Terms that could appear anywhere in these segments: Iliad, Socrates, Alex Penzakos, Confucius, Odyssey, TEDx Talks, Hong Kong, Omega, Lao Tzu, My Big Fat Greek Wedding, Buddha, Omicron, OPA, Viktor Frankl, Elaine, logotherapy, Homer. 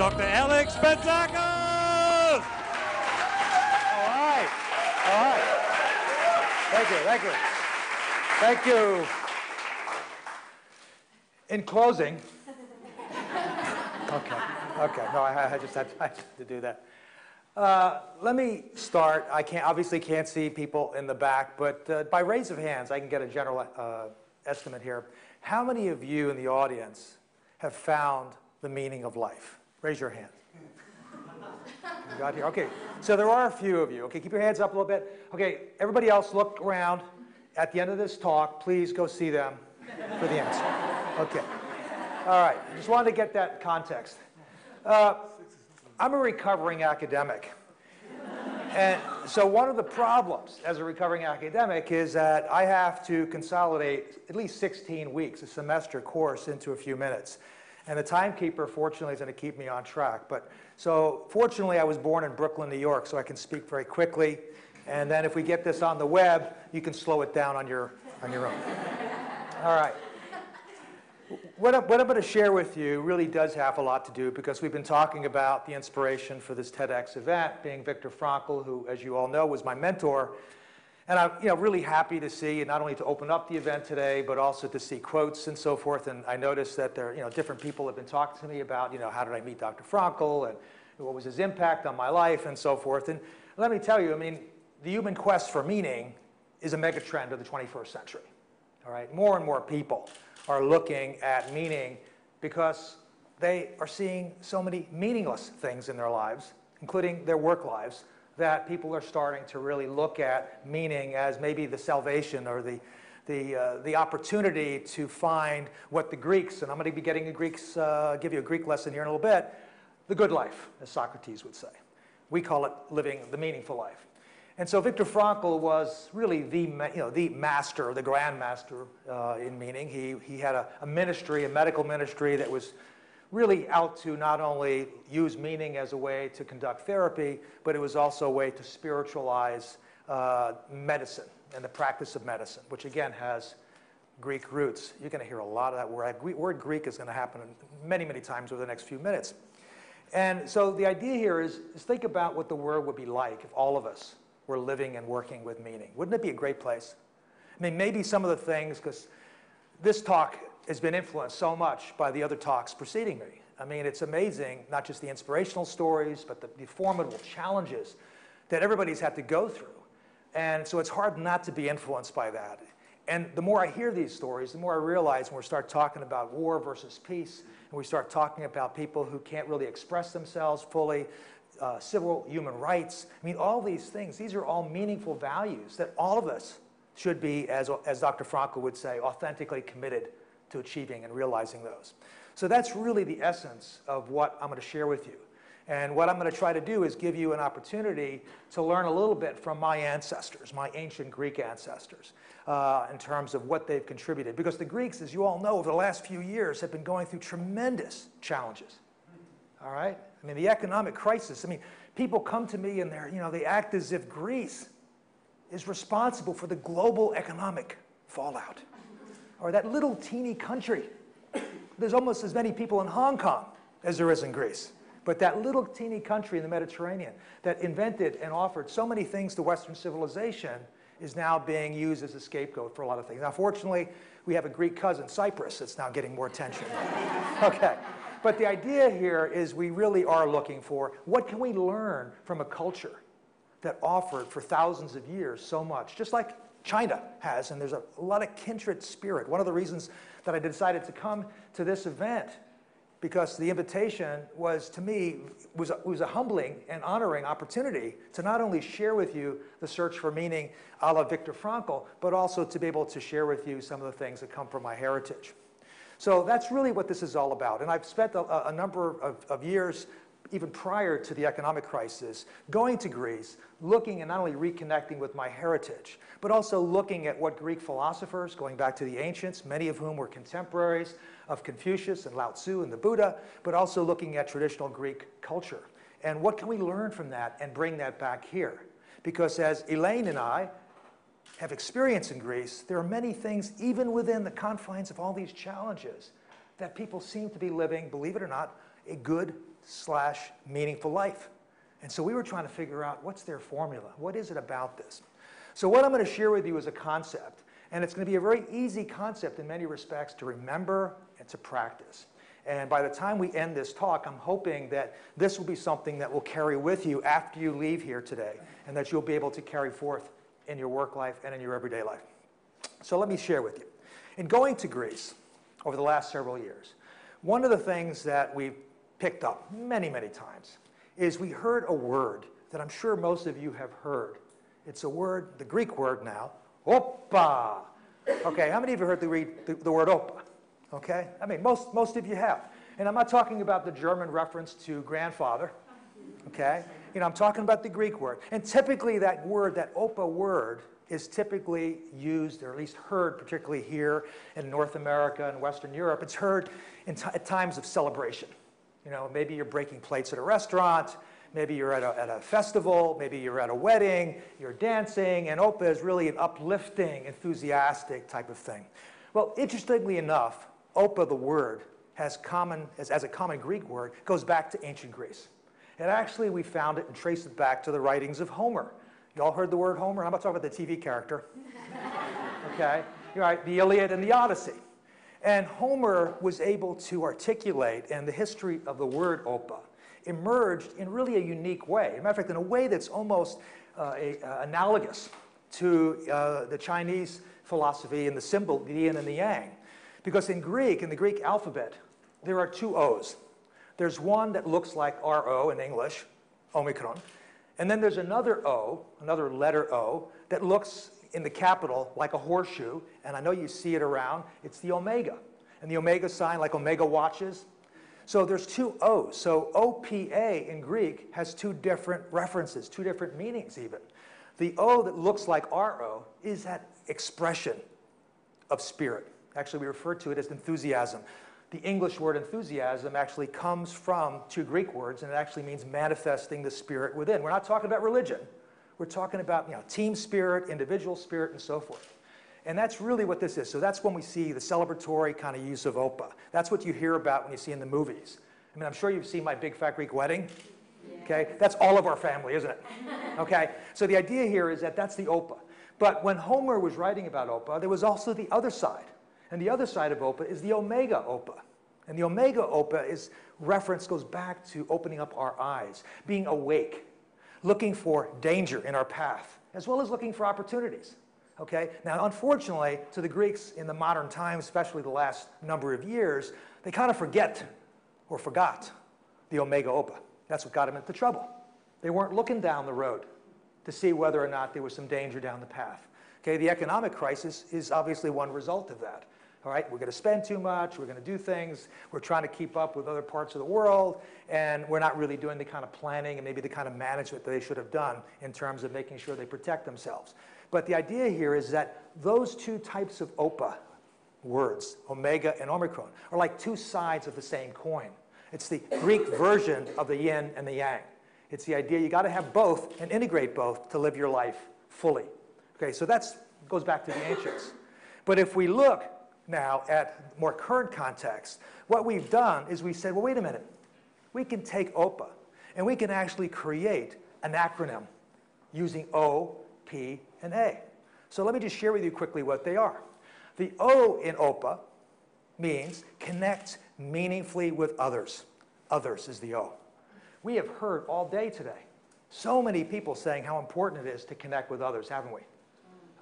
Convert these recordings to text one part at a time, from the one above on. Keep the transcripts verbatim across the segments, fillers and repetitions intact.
Doctor Alex Penzakos. All right, all right. Thank you, thank you. Thank you. In closing, okay, okay. No, I, I just had to do that. Uh, let me start. I can't, obviously can't see people in the back, but uh, by raise of hands, I can get a general uh, estimate here. How many of you in the audience have found the meaning of life? Raise your hand. You got here. Okay, so there are a few of you. Okay, keep your hands up a little bit. Okay, everybody else, look around. At the end of this talk, please go see them for the answer. Okay. All right. Just wanted to get that context. Uh, I'm a recovering academic. And so one of the problems as a recovering academic is that I have to consolidate at least sixteen weeks, a semester course, into a few minutes. And the timekeeper, fortunately, is going to keep me on track. But so fortunately, I was born in Brooklyn, New York, so I can speak very quickly. And then if we get this on the web, you can slow it down on your, on your own. All right. What I'm, what I'm going to share with you really does have a lot to do, because we've been talking about the inspiration for this TEDx event being Viktor Frankl, who, as you all know, was my mentor. And I'm you know, really happy to see, not only to open up the event today, but also to see quotes and so forth. And I noticed that there, you know, different people have been talking to me about, you know, how did I meet Doctor Frankl, and what was his impact on my life, and so forth. And let me tell you, I mean, the human quest for meaning is a megatrend of the twenty-first century. All right, more and more people are looking at meaning because they are seeing so many meaningless things in their lives, including their work lives, that people are starting to really look at meaning as maybe the salvation or the the uh, the opportunity to find what the Greeks, and I'm going to be getting a Greeks uh, give you a Greek lesson here in a little bit, the good life, as Socrates would say. We call it living the meaningful life. And so Viktor Frankl was really the, you know, the master, the grand master uh, in meaning. He, he had a, a ministry, a medical ministry, that was really out to not only use meaning as a way to conduct therapy, but it was also a way to spiritualize uh, medicine and the practice of medicine, which again has Greek roots. You're going to hear a lot of that word. That word Greek is going to happen many, many times over the next few minutes. And so the idea here is, is think about what the world would be like if all of us we're living and working with meaning. Wouldn't it be a great place? I mean, maybe some of the things, because this talk has been influenced so much by the other talks preceding me. I mean, it's amazing, not just the inspirational stories, but the, the formidable challenges that everybody's had to go through. And so it's hard not to be influenced by that. And the more I hear these stories, the more I realize when we start talking about war versus peace, and we start talking about people who can't really express themselves fully, Uh, civil human rights. I mean, all these things, these are all meaningful values that all of us should be, as, as Doctor Frankl would say, authentically committed to achieving and realizing those. So that's really the essence of what I'm going to share with you. And what I'm going to try to do is give you an opportunity to learn a little bit from my ancestors, my ancient Greek ancestors, uh, in terms of what they've contributed. Because the Greeks, as you all know, over the last few years have been going through tremendous challenges. All right? I mean, the economic crisis. I mean, people come to me and they're, you know, they act as if Greece is responsible for the global economic fallout. Or that little teeny country. There's almost as many people in Hong Kong as there is in Greece. But that little teeny country in the Mediterranean that invented and offered so many things to Western civilization is now being used as a scapegoat for a lot of things. Now, fortunately, we have a Greek cousin, Cyprus, that's now getting more attention. Okay. But the idea here is we really are looking for what can we learn from a culture that offered for thousands of years so much, just like China has. And there's a lot of kindred spirit. One of the reasons that I decided to come to this event, because the invitation was, to me, was a, was a humbling and honoring opportunity to not only share with you the search for meaning a la Viktor Frankl, but also to be able to share with you some of the things that come from my heritage. So that's really what this is all about. And I've spent a, a number of, of years, even prior to the economic crisis, going to Greece, looking and not only reconnecting with my heritage, but also looking at what Greek philosophers, going back to the ancients, many of whom were contemporaries of Confucius and Lao Tzu and the Buddha, but also looking at traditional Greek culture. And what can we learn from that and bring that back here? Because as Elaine and I have experience in Greece, there are many things, even within the confines of all these challenges, that people seem to be living, believe it or not, a good slash meaningful life. And so we were trying to figure out what's their formula. What is it about this? So what I'm going to share with you is a concept. And it's going to be a very easy concept in many respects to remember and to practice. And by the time we end this talk, I'm hoping that this will be something that will carry with you after you leave here today, and that you'll be able to carry forth in your work life and in your everyday life. So let me share with you. In going to Greece over the last several years, one of the things that we've picked up many, many times is we heard a word that I'm sure most of you have heard. It's a word, the Greek word now, opa. Okay, how many of you heard the, read, the, the word opa? Okay, I mean, most, most of you have. And I'm not talking about the German reference to grandfather, okay? You know, I'm talking about the Greek word. And typically that word, that opa word, is typically used, or at least heard, particularly here in North America and Western Europe. It's heard in t at times of celebration. You know, maybe you're breaking plates at a restaurant, maybe you're at a, at a festival, maybe you're at a wedding, you're dancing, and opa is really an uplifting, enthusiastic type of thing. Well, interestingly enough, opa, the word, has common, as, as a common Greek word, goes back to ancient Greece. And actually, we found it and traced it back to the writings of Homer. You all heard the word Homer? I'm not talking about the T V character. Okay? You're right, the Iliad and the Odyssey. And Homer was able to articulate, and the history of the word opa emerged in really a unique way. As a matter of fact, in a way that's almost uh, a, uh, analogous to uh, the Chinese philosophy and the symbol, the yin and the yang. Because in Greek, in the Greek alphabet, there are two O's. There's one that looks like R O in English, Omicron. And then there's another O, another letter O, that looks in the capital like a horseshoe. And I know you see it around. It's the Omega. And the Omega sign, like Omega watches. So there's two O's. So O P A in Greek has two different references, two different meanings even. The O that looks like R O is that expression of spirit. Actually, we refer to it as enthusiasm. The English word enthusiasm actually comes from two Greek words, and it actually means manifesting the spirit within. We're not talking about religion. We're talking about, you know, team spirit, individual spirit, and so forth. And that's really what this is. So that's when we see the celebratory kind of use of opa. That's what you hear about when you see in the movies. I mean, I'm sure you've seen My Big Fat Greek Wedding. Yeah. Okay? That's all of our family, isn't it? Okay? So the idea here is that that's the opa. But when Homer was writing about opa, there was also the other side. And the other side of opa is the Omega opa. And the Omega opa is reference goes back to opening up our eyes, being awake, looking for danger in our path, as well as looking for opportunities. Okay? Now, unfortunately, to the Greeks in the modern times, especially the last number of years, they kind of forget or forgot the Omega opa. That's what got them into trouble. They weren't looking down the road to see whether or not there was some danger down the path. Okay? The economic crisis is obviously one result of that. All right, we're going to spend too much, we're going to do things, we're trying to keep up with other parts of the world, and we're not really doing the kind of planning and maybe the kind of management that they should have done in terms of making sure they protect themselves. But the idea here is that those two types of opa words, Omega and Omicron, are like two sides of the same coin. It's the Greek version of the yin and the yang. It's the idea you got to have both and integrate both to live your life fully. Okay, so that goes back to the ancients. But if we look now at more current context, what we've done is we said, well, wait a minute. We can take opa, and we can actually create an acronym using O, P, and A. So let me just share with you quickly what they are. The O in opa means connect meaningfully with others. Others is the O. We have heard all day today so many people saying how important it is to connect with others, haven't we?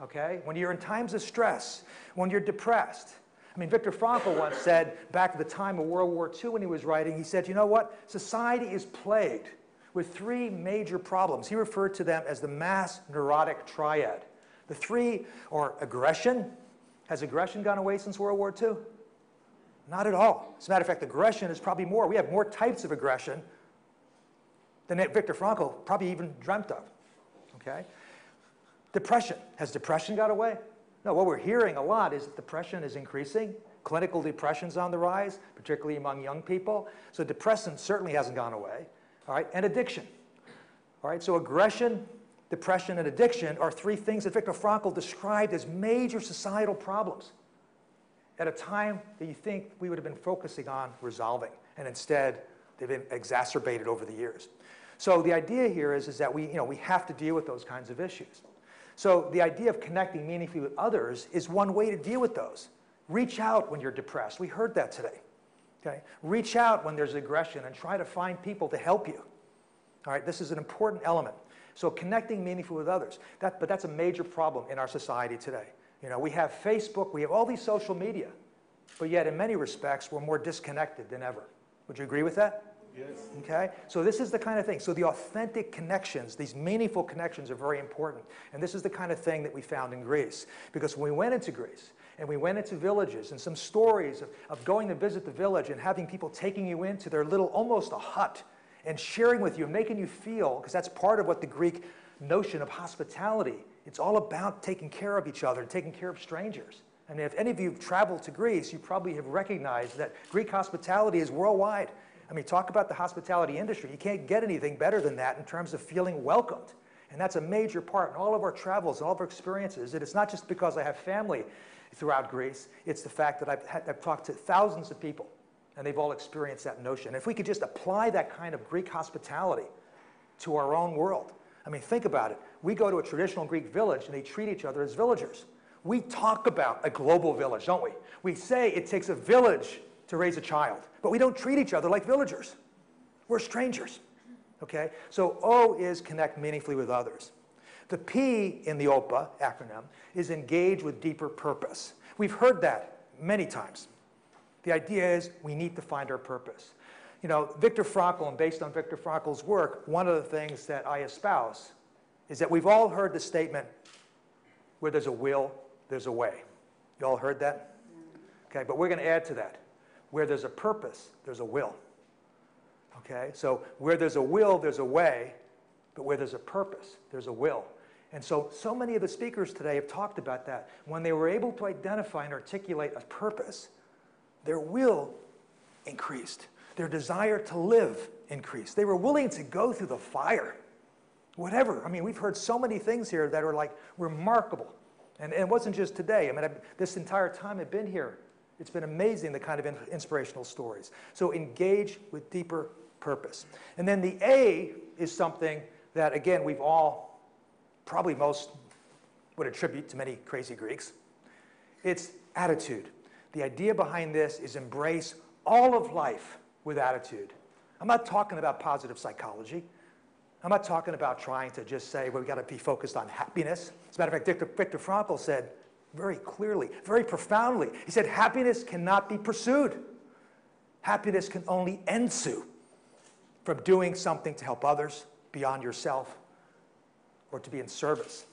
Okay? When you're in times of stress, when you're depressed. I mean, Viktor Frankl once said, back at the time of World War Two when he was writing, he said, you know what? Society is plagued with three major problems. He referred to them as the mass neurotic triad. The three are aggression. Has aggression gone away since World War Two? Not at all. As a matter of fact, aggression is probably more. We have more types of aggression than Viktor Frankl probably even dreamt of. Okay? Depression. Has depression got away? No, what we're hearing a lot is that depression is increasing. Clinical depression's on the rise, particularly among young people. So depression certainly hasn't gone away. All right, and addiction. All right, so aggression, depression, and addiction are three things that Viktor Frankl described as major societal problems at a time that you think we would have been focusing on resolving. And instead, They've been exacerbated over the years. So the idea here is, is that we, you know, we have to deal with those kinds of issues. So the idea of connecting meaningfully with others is one way to deal with those. Reach out when you're depressed. We heard that today. Okay? Reach out when there's aggression and try to find people to help you. All right? This is an important element. So connecting meaningfully with others. That, but that's a major problem in our society today. You know, we have Facebook, we have all these social media, but yet in many respects we're more disconnected than ever. Would you agree with that? Yes. Okay? So this is the kind of thing. So the authentic connections, these meaningful connections are very important. And this is the kind of thing that we found in Greece. Because when we went into Greece, and we went into villages, and some stories of, of going to visit the village and having people taking you into their little, almost a hut, and sharing with you, and making you feel, because that's part of what the Greek notion of hospitality, it's all about taking care of each other, taking care of strangers. I mean, if any of you have traveled to Greece, you probably have recognized that Greek hospitality is worldwide. I mean, talk about the hospitality industry. You can't get anything better than that in terms of feeling welcomed. And that's a major part in all of our travels and all of our experiences. And it's not just because I have family throughout Greece. It's the fact that I've, had, I've talked to thousands of people, and they've all experienced that notion. If we could just apply that kind of Greek hospitality to our own world. I mean, think about it. We go to a traditional Greek village, and they treat each other as villagers. We talk about a global village, don't we? We say it takes a village to raise a child, but we don't treat each other like villagers. We're strangers, okay? So O is connect meaningfully with others. The P in the O P A acronym is engage with deeper purpose. We've heard that many times. The idea is we need to find our purpose. You know, Viktor Frankl, and based on Viktor Frankl's work, one of the things that I espouse is that we've all heard the statement, where there's a will, there's a way. You all heard that? Okay, but we're going to add to that. Where there's a purpose, there's a will. Okay, so where there's a will, there's a way, but where there's a purpose, there's a will. And so, so many of the speakers today have talked about that. When they were able to identify and articulate a purpose, their will increased. Their desire to live increased. They were willing to go through the fire, whatever. I mean, we've heard so many things here that are like remarkable. And, and it wasn't just today. I mean, I've, this entire time I've been here, it's been amazing, the kind of in, inspirational stories. So engage with deeper purpose. And then the A is something that, again, we've all, probably most would attribute to many crazy Greeks. It's attitude. The idea behind this is embrace all of life with attitude. I'm not talking about positive psychology. I'm not talking about trying to just say, well, we've got to be focused on happiness. As a matter of fact, Viktor Frankl said, very clearly, very profoundly. He said, happiness cannot be pursued. Happiness can only ensue from doing something to help others beyond yourself or to be in service.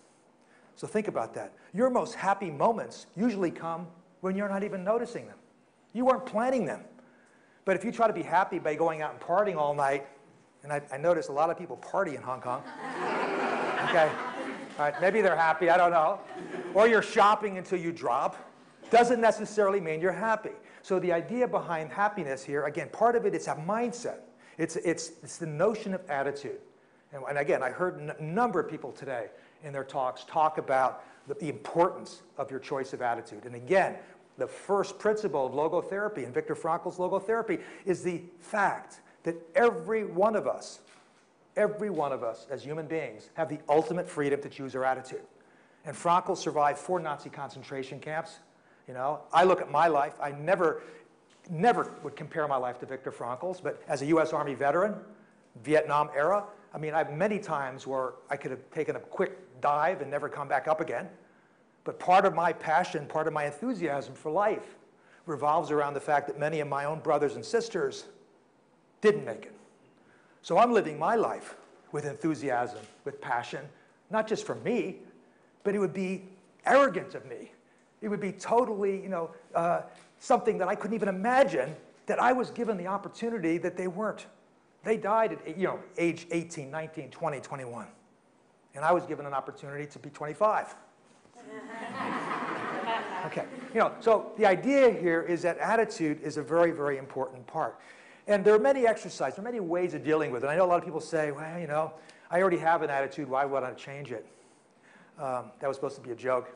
So think about that. Your most happy moments usually come when you're not even noticing them. You weren't planning them. But if you try to be happy by going out and partying all night, and I, I notice a lot of people party in Hong Kong. Okay. All right, maybe they're happy, I don't know. Or you're shopping until you drop. Doesn't necessarily mean you're happy. So the idea behind happiness here, again, part of it is a mindset. It's, it's, it's the notion of attitude. And, and again, I heard a number of people today in their talks talk about the, the importance of your choice of attitude. And again, the first principle of logotherapy and Viktor Frankl's logotherapy is the fact that every one of us Every one of us, as human beings, have the ultimate freedom to choose our attitude. And Frankl survived four Nazi concentration camps. You know, I look at my life. I never, never would compare my life to Viktor Frankl's. But as a U S Army veteran, Vietnam era, I mean, I've many times where I could have taken a quick dive and never come back up again. But part of my passion, part of my enthusiasm for life revolves around the fact that many of my own brothers and sisters didn't make it. So I'm living my life with enthusiasm, with passion, not just for me, but it would be arrogant of me. It would be totally, you know, uh, something that I couldn't even imagine that I was given the opportunity that they weren't. They died at, you know, age eighteen, nineteen, twenty, twenty-one. And I was given an opportunity to be twenty-five. Okay, you know, so the idea here is that attitude is a very, very important part. And there are many exercises, there are many ways of dealing with it. I know a lot of people say, well, you know, I already have an attitude. Why would I change it? Um, that was supposed to be a joke.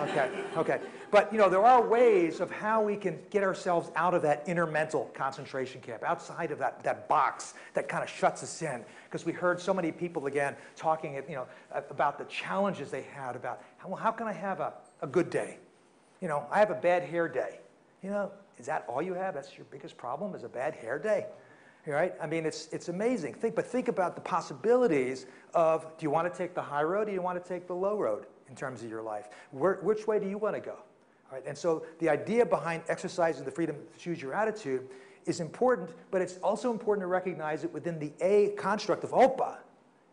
Okay, okay. But, you know, there are ways of how we can get ourselves out of that inner mental concentration camp, outside of that, that box that kind of shuts us in. Because we heard so many people, again, talking, you know, about the challenges they had about, well, how can I have a, a good day? You know, I have a bad hair day. You know, is that all you have? That's your biggest problem, is a bad hair day? Right? I mean, it's, it's amazing. Think, but think about the possibilities of, do you want to take the high road or do you want to take the low road in terms of your life? Where, which way do you want to go? All right? And so the idea behind exercising the freedom to choose your attitude is important, but it's also important to recognize that within the A construct of O P A,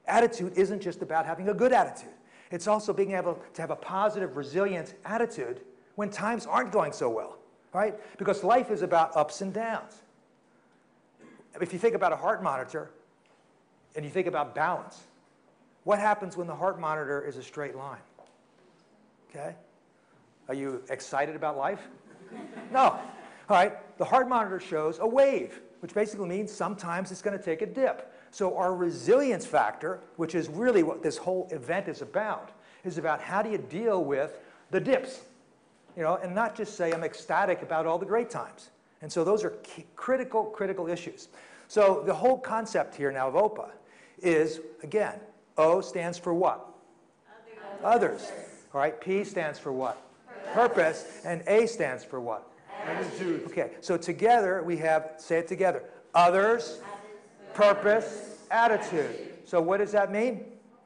attitude isn't just about having a good attitude. It's also being able to have a positive, resilient attitude when times aren't going so well. Right? Because life is about ups and downs. If you think about a heart monitor and you think about balance, what happens when the heart monitor is a straight line? Okay? Are you excited about life? No. All right. The heart monitor shows a wave, which basically means sometimes it's going to take a dip. So our resilience factor, which is really what this whole event is about, is about how do you deal with the dips, you know, and not just say I'm ecstatic about all the great times. And so those are key, critical, critical issues. So the whole concept here now of O P A is, again, O stands for what? Others. Others. All right, P stands for what? Purpose. Purpose. And A stands for what? Attitude. Okay, so together we have, say it together, others, others. Purpose, attitude. attitude. So what does that mean?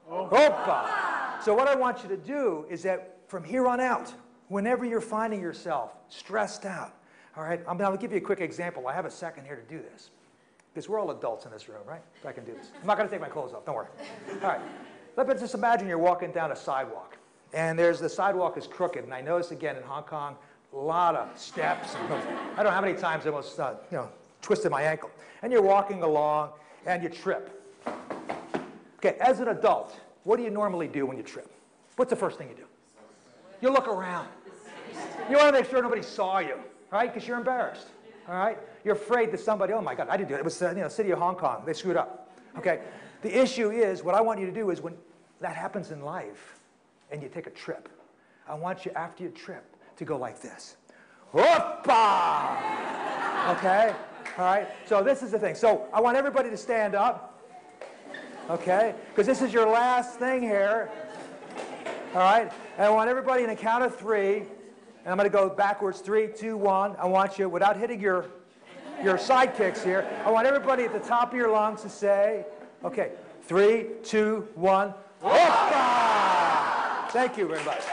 O P A. O P A. So what I want you to do is that from here on out, whenever you're finding yourself stressed out, all right, I'm, I'll give you a quick example. I have a second here to do this, because we're all adults in this room, right? So I can do this. I'm not going to take my clothes off. Don't worry. All right, let's just imagine you're walking down a sidewalk, and there's the sidewalk is crooked. And I notice again in Hong Kong, a lot of steps. And I don't know how many times I almost, uh, you know, twisted my ankle. And you're walking along, and you trip. Okay, as an adult, what do you normally do when you trip? What's the first thing you do? You look around. You want to make sure nobody saw you. Right? Because you're embarrassed. All right? You're afraid that somebody, oh my God, I didn't do it. It was the, you know, city of Hong Kong. They screwed up. Okay? The issue is, what I want you to do is when that happens in life and you take a trip, I want you after your trip to go like this. Opa! Okay? All right? So this is the thing. So I want everybody to stand up. Okay? Because this is your last thing here. All right? And I want everybody in a count of three. And I'm going to go backwards, three, two, one. I want you, without hitting your, your sidekicks here, I want everybody at the top of your lungs to say, okay, three, two, one, Opa! Thank you very much.